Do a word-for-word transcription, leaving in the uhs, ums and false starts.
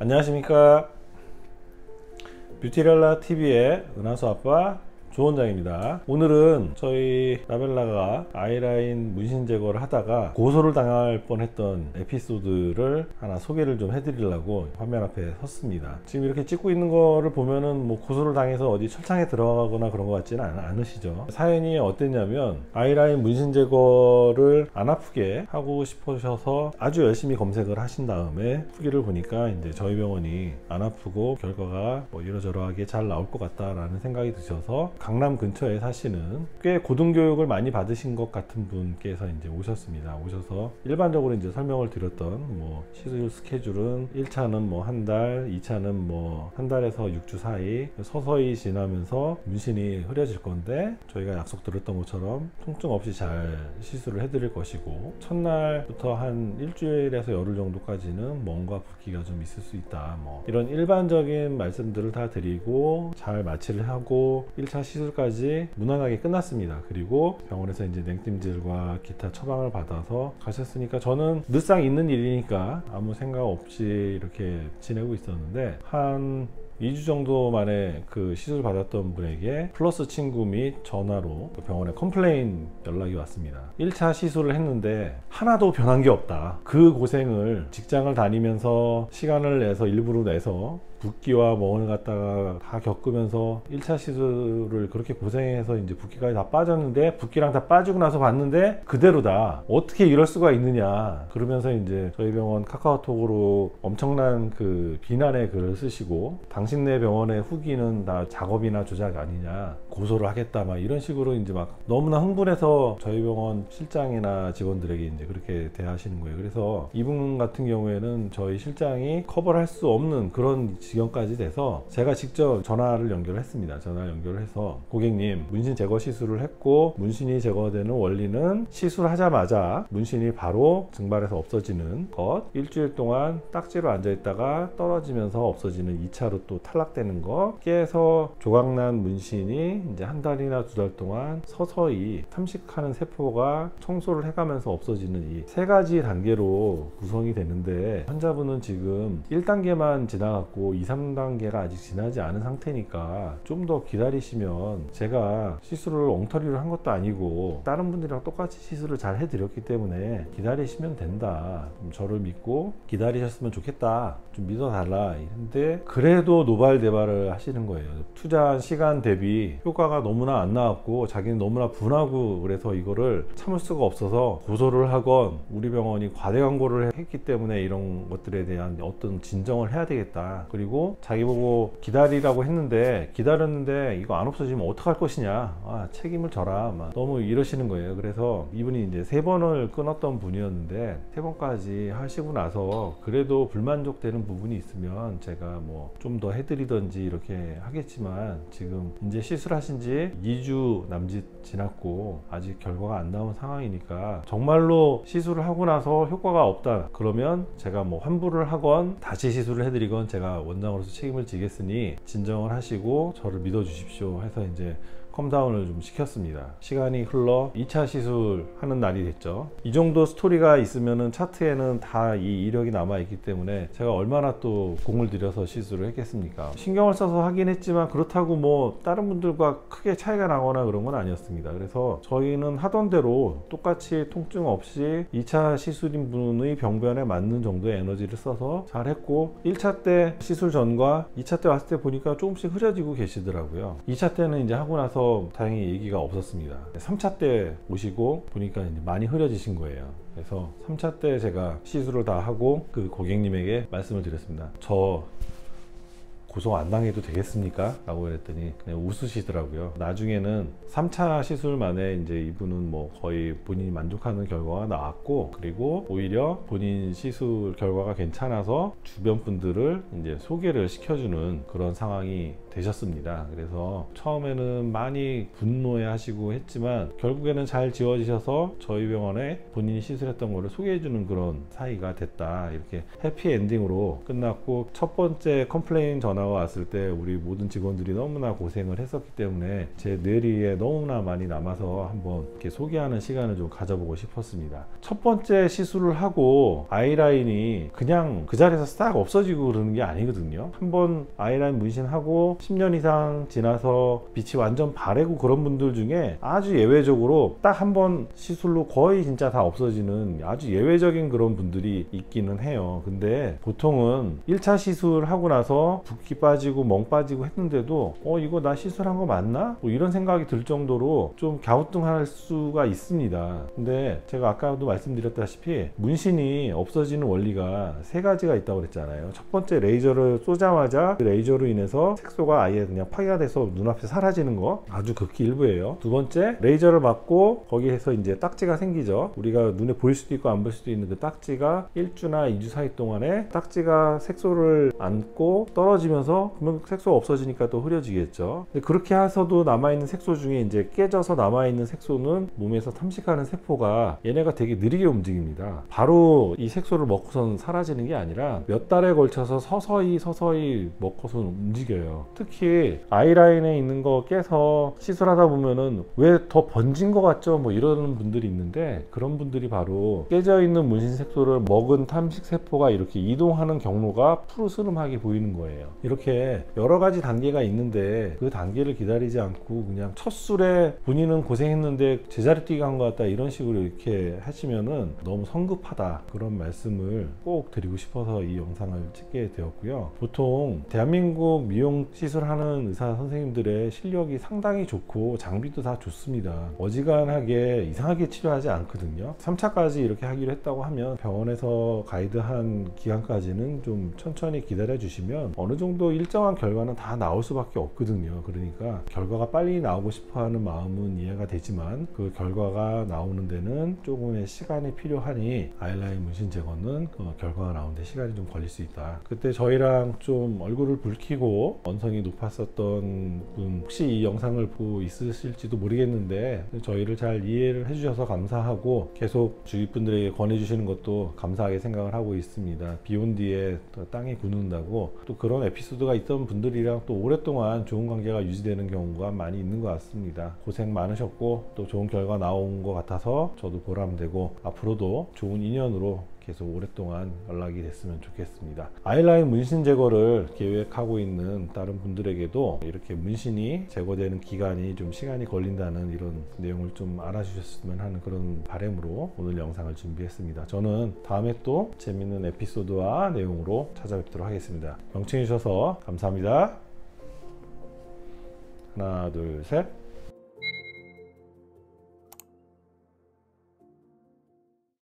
안녕하십니까, 뷰티렐라 티비의 은하수 아빠 조원장입니다. 오늘은 저희 라벨라가 아이라인 문신 제거를 하다가 고소를 당할 뻔했던 에피소드를 하나 소개를 좀 해드리려고 화면 앞에 섰습니다. 지금 이렇게 찍고 있는 거를 보면은 뭐 고소를 당해서 어디 철창에 들어가거나 그런 것 같지는 않으시죠? 사연이 어땠냐면, 아이라인 문신 제거를 안 아프게 하고 싶으셔서 아주 열심히 검색을 하신 다음에 후기를 보니까 이제 저희 병원이 안 아프고 결과가 뭐 이러저러하게 잘 나올 것 같다라는 생각이 드셔서 강남 근처에 사시는 꽤 고등교육을 많이 받으신 것 같은 분께서 이제 오셨습니다. 오셔서 일반적으로 이제 설명을 드렸던 뭐 시술 스케줄은 일 차는 뭐 한 달, 이 차는 뭐 한 달에서 육 주 사이 서서히 지나면서 문신이 흐려질 건데, 저희가 약속 드렸던 것처럼 통증 없이 잘 시술을 해드릴 것이고, 첫날부터 한 일주일에서 열흘 정도까지는 멍과 붓기가 좀 있을 수 있다, 뭐 이런 일반적인 말씀들을 다 드리고 잘 마취를 하고 일 차 시술까지 무난하게 끝났습니다. 그리고 병원에서 이제 냉찜질과 기타 처방을 받아서 가셨으니까 저는 늘상 있는 일이니까 아무 생각 없이 이렇게 지내고 있었는데, 한 이 주 정도 만에 그 시술 받았던 분에게 플러스 친구 및 전화로 병원에 컴플레인 연락이 왔습니다. 일 차 시술을 했는데 하나도 변한 게 없다. 그 고생을 직장을 다니면서 시간을 내서 일부러 내서 붓기와 멍을 갖다가 다 겪으면서 일 차 시술을 그렇게 고생해서 이제 붓기까지 다 빠졌는데, 붓기랑 다 빠지고 나서 봤는데 그대로다. 어떻게 이럴 수가 있느냐. 그러면서 이제 저희 병원 카카오톡으로 엄청난 그 비난의 글을 쓰시고, 당신네 병원의 후기는 다 작업이나 조작 아니냐, 고소를 하겠다, 막 이런 식으로 이제 막 너무나 흥분해서 저희 병원 실장이나 직원들에게 이제 그렇게 대하시는 거예요. 그래서 이분 같은 경우에는 저희 실장이 커버를 할 수 없는 그런 지경까지 돼서 제가 직접 전화를 연결을 했습니다. 전화 연결을 해서, 고객님, 문신 제거 시술을 했고, 문신이 제거되는 원리는 시술하자마자 문신이 바로 증발해서 없어지는 것, 일주일 동안 딱지로 앉아 있다가 떨어지면서 없어지는 이 차로 또 탈락되는 것, 깨서 조각난 문신이 이제 한 달이나 두 달 동안 서서히 탐식하는 세포가 청소를 해가면서 없어지는 이 세 가지 단계로 구성이 되는데, 환자분은 지금 일 단계만 지나갔고 이, 삼 단계가 아직 지나지 않은 상태니까 좀 더 기다리시면, 제가 시술을 엉터리로 한 것도 아니고 다른 분들이랑 똑같이 시술을 잘 해드렸기 때문에 기다리시면 된다, 좀 저를 믿고 기다리셨으면 좋겠다, 좀 믿어달라. 근데 그래도 노발대발을 하시는 거예요. 투자한 시간 대비 효과가 너무나 안 나왔고 자기는 너무나 분하고, 그래서 이거를 참을 수가 없어서 고소를 하건, 우리 병원이 과대광고를 했기 때문에 이런 것들에 대한 어떤 진정을 해야 되겠다, 그리고 그리고 자기 보고 기다리라고 했는데 기다렸는데 이거 안 없어지면 어떡할 것이냐, 아, 책임을 져라, 막 너무 이러시는 거예요. 그래서 이분이 이제 세 번을 끊었던 분이었는데, 세 번까지 하시고 나서 그래도 불만족되는 부분이 있으면 제가 뭐 좀 더 해드리던지 이렇게 하겠지만, 지금 이제 시술하신 지 이 주 남짓 지났고 아직 결과가 안 나온 상황이니까 정말로 시술을 하고 나서 효과가 없다 그러면 제가 뭐 환불을 하건 다시 시술을 해드리건 제가 원장으로서 책임을 지겠으니 진정을 하시고 저를 믿어 주십시오 해서 이제 컴다운을 좀 시켰습니다. 시간이 흘러 이 차 시술 하는 날이 됐죠. 이 정도 스토리가 있으면은 차트에는 다 이 이력이 남아 있기 때문에 제가 얼마나 또 공을 들여서 시술을 했겠습니까. 신경을 써서 하긴 했지만 그렇다고 뭐 다른 분들과 크게 차이가 나거나 그런 건 아니었습니다. 그래서 저희는 하던 대로 똑같이 통증 없이 이 차 시술인 분의 병변에 맞는 정도의 에너지를 써서 잘 했고, 일 차 때 시술 전과 이 차 때 왔을 때 보니까 조금씩 흐려지고 계시더라고요. 이 차 때는 이제 하고 나서 다행히 얘기가 없었습니다. 삼 차 때 오시고 보니까 이제 많이 흐려지신 거예요. 그래서 삼 차 때 제가 시술을 다 하고 그 고객님에게 말씀을 드렸습니다. 저 고소 안 당해도 되겠습니까? 라고 그랬더니 그냥 웃으시더라고요. 나중에는 삼 차 시술 만에 이제 이분은 뭐 거의 본인이 만족하는 결과가 나왔고, 그리고 오히려 본인 시술 결과가 괜찮아서 주변 분들을 이제 소개를 시켜주는 그런 상황이 되셨습니다. 그래서 처음에는 많이 분노해 하시고 했지만 결국에는 잘 지워지셔서 저희 병원에 본인이 시술했던 거를 소개해 주는 그런 사이가 됐다, 이렇게 해피엔딩으로 끝났고, 첫 번째 컴플레인 전화 돌아왔을 때 우리 모든 직원들이 너무나 고생을 했었기 때문에 제 뇌리에 너무나 많이 남아서 한번 이렇게 소개하는 시간을 좀 가져보고 싶었습니다. 첫 번째 시술을 하고 아이라인이 그냥 그 자리에서 싹 없어지고 그러는 게 아니거든요. 한번 아이라인 문신하고 십 년 이상 지나서 빛이 완전 바래고 그런 분들 중에 아주 예외적으로 딱 한 번 시술로 거의 진짜 다 없어지는 아주 예외적인 그런 분들이 있기는 해요. 근데 보통은 일 차 시술하고 나서 붓기 빠지고 멍 빠지고 했는데도 어 이거 나 시술한 거 맞나? 뭐 이런 생각이 들 정도로 좀 갸우뚱할 수가 있습니다. 근데 제가 아까도 말씀드렸다시피 문신이 없어지는 원리가 세 가지가 있다고 그랬잖아요. 첫 번째, 레이저를 쏘자마자 그 레이저로 인해서 색소가 아예 그냥 파괴가 돼서 눈앞에 사라지는 거, 아주 극히 일부예요. 두 번째, 레이저를 맞고 거기에서 이제 딱지가 생기죠. 우리가 눈에 보일 수도 있고 안 보일 수도 있는 그 딱지가 일주나 이주 사이 동안에 딱지가 색소를 안고 떨어지면서, 그러면 색소가 없어지니까 또 흐려지겠죠. 근데 그렇게 해서도 남아있는 색소 중에 이제 깨져서 남아있는 색소는 몸에서 탐식하는 세포가 얘네가 되게 느리게 움직입니다. 바로 이 색소를 먹고선 사라지는 게 아니라 몇 달에 걸쳐서 서서히 서서히 먹고선 움직여요. 특히 아이라인에 있는 거 깨서 시술하다 보면은 왜 더 번진 것 같죠? 뭐 이러는 분들이 있는데, 그런 분들이 바로 깨져있는 문신 색소를 먹은 탐식 세포가 이렇게 이동하는 경로가 푸르스름하게 보이는 거예요. 이렇게 여러 가지 단계가 있는데 그 단계를 기다리지 않고 그냥 첫 술에 본인은 고생했는데 제자리 뛰기 한 것 같다 이런 식으로 이렇게 하시면은 너무 성급하다, 그런 말씀을 꼭 드리고 싶어서 이 영상을 찍게 되었고요. 보통 대한민국 미용 시술하는 의사 선생님들의 실력이 상당히 좋고 장비도 다 좋습니다. 어지간하게 이상하게 치료하지 않거든요. 삼 차까지 이렇게 하기로 했다고 하면 병원에서 가이드한 기간까지는 좀 천천히 기다려 주시면 어느 정도 일정한 결과는 다 나올 수밖에 없거든요. 그러니까 결과가 빨리 나오고 싶어하는 마음은 이해가 되지만 그 결과가 나오는 데는 조금의 시간이 필요하니 아이라인 문신 제거는 그 결과가 나오는 데 시간이 좀 걸릴 수 있다. 그때 저희랑 좀 얼굴을 붉히고 언성이 높았었던 분 혹시 이 영상을 보고 있으실지도 모르겠는데 저희를 잘 이해를 해주셔서 감사하고 계속 주위 분들에게 권해주시는 것도 감사하게 생각을 하고 있습니다. 비온 뒤에 땅이 굳는다고 또 그런 에피소드가 있던 분들이랑 또 오랫동안 좋은 관계가 유지되는 경우가 많이 있는 것 같습니다. 고생 많으셨고 또 좋은 결과 나온 것 같아서 저도 보람되고 앞으로도 좋은 인연으로 계속 오랫동안 연락이 됐으면 좋겠습니다. 아이라인 문신 제거를 계획하고 있는 다른 분들에게도 이렇게 문신이 제거되는 기간이 좀 시간이 걸린다는 이런 내용을 좀 알아주셨으면 하는 그런 바람으로 오늘 영상을 준비했습니다. 저는 다음에 또 재밌는 에피소드와 내용으로 찾아뵙도록 하겠습니다. 경청해 주셔서 감사합니다. 하나, 둘, 셋.